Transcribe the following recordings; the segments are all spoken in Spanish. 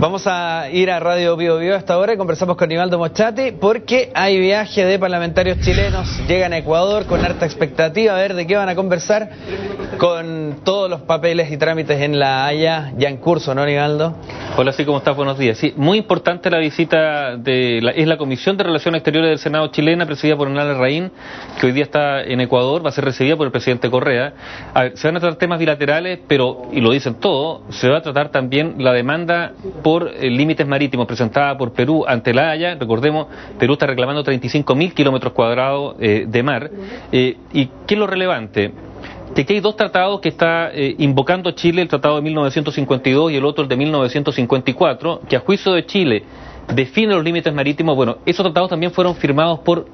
Vamos a ir a Radio Bío Bío hasta ahora y conversamos con Nibaldo Mosciatti porque hay viaje de parlamentarios chilenos. Llegan a Ecuador con harta expectativa, a ver de qué van a conversar, con todos los papeles y trámites en la Haya ya en curso, ¿no, Nibaldo? Hola, sí, ¿cómo estás? Buenos días. Sí, muy importante la visita de la Comisión de Relaciones Exteriores del Senado chilena, presidida por Hernán Larraín, que hoy día está en Ecuador, va a ser recibida por el presidente Correa. A ver, se van a tratar temas bilaterales, pero, y lo dicen todo, se va a tratar también la demanda por límites marítimos presentada por Perú ante la Haya. Recordemos, Perú está reclamando 35.000 kilómetros cuadrados de mar. ¿Y qué es lo relevante? De que hay dos tratados que está invocando Chile, el tratado de 1952 y el otro, el de 1954, que a juicio de Chile define los límites marítimos. Bueno, esos tratados también fueron firmados por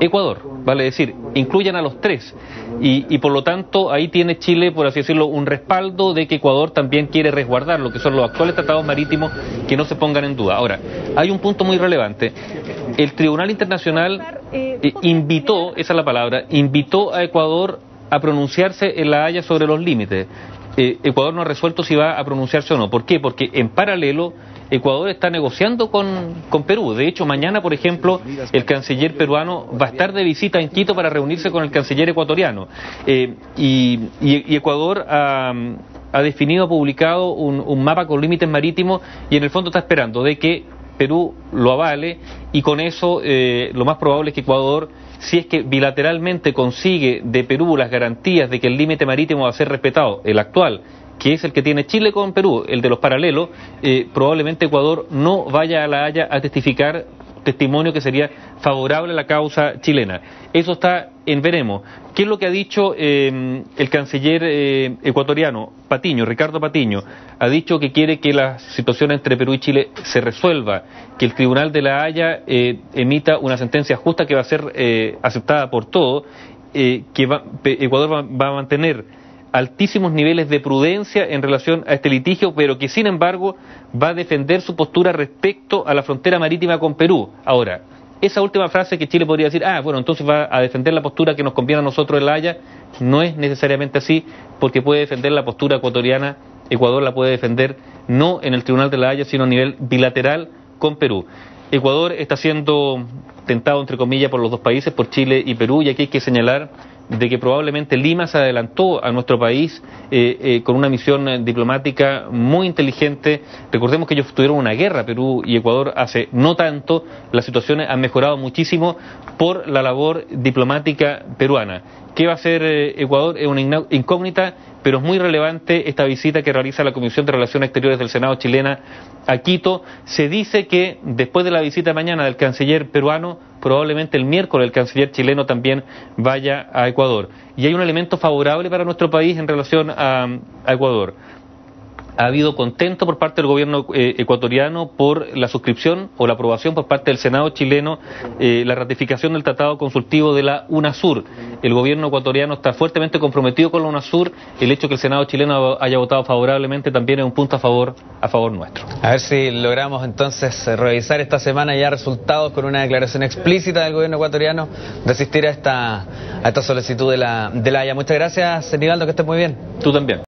Ecuador, vale decir, incluyen a los tres, y por lo tanto ahí tiene Chile, por así decirlo, un respaldo de que Ecuador también quiere resguardar lo que son los actuales tratados marítimos, que no se pongan en duda. Ahora, hay un punto muy relevante. El Tribunal Internacional invitó, esa es la palabra, invitó a Ecuador a pronunciarse en la Haya sobre los límites. Ecuador no ha resuelto si va a pronunciarse o no. ¿Por qué? Porque en paralelo Ecuador está negociando con Perú. De hecho, mañana, por ejemplo, el canciller peruano va a estar de visita en Quito para reunirse con el canciller ecuatoriano. Y Ecuador ha definido, ha publicado un mapa con límites marítimos, y en el fondo está esperando de que Perú lo avale, y con eso lo más probable es que Ecuador, si es que bilateralmente consigue de Perú las garantías de que el límite marítimo va a ser respetado, el actual, que es el que tiene Chile con Perú, el de los paralelos, probablemente Ecuador no vaya a la Haya a testificar testimonio que sería favorable a la causa chilena. Eso está en veremos. ¿Qué es lo que ha dicho el canciller ecuatoriano Patiño, Ricardo Patiño? Ha dicho que quiere que la situación entre Perú y Chile se resuelva, que el Tribunal de la Haya emita una sentencia justa que va a ser aceptada por todos, que Ecuador va a mantener altísimos niveles de prudencia en relación a este litigio, pero que sin embargo va a defender su postura respecto a la frontera marítima con Perú. Ahora, esa última frase que Chile podría decir, ah, bueno, entonces va a defender la postura que nos conviene a nosotros en la Haya, no es necesariamente así, porque puede defender la postura ecuatoriana, Ecuador la puede defender no en el Tribunal de la Haya, sino a nivel bilateral con Perú. Ecuador está siendo tentado, entre comillas, por los dos países, por Chile y Perú, y aquí hay que señalar de que probablemente Lima se adelantó a nuestro país con una misión diplomática muy inteligente. Recordemos que ellos tuvieron una guerra, Perú y Ecuador, hace no tanto. Las situaciones han mejorado muchísimo por la labor diplomática peruana. ¿Qué va a hacer Ecuador? Es una incógnita, pero es muy relevante esta visita que realiza la Comisión de Relaciones Exteriores del Senado chilena a Quito. Se dice que después de la visita mañana del canciller peruano, probablemente el miércoles el canciller chileno también vaya a Ecuador. Y hay un elemento favorable para nuestro país en relación a Ecuador. Ha habido contento por parte del gobierno ecuatoriano por la suscripción o la aprobación por parte del Senado chileno, la ratificación del tratado consultivo de la UNASUR. El gobierno ecuatoriano está fuertemente comprometido con la UNASUR. El hecho que el Senado chileno haya votado favorablemente también es un punto a favor nuestro. A ver si logramos entonces revisar esta semana ya resultados con una declaración explícita del gobierno ecuatoriano de asistir a esta solicitud de la Haya. Muchas gracias, Nibaldo, que estés muy bien. Tú también.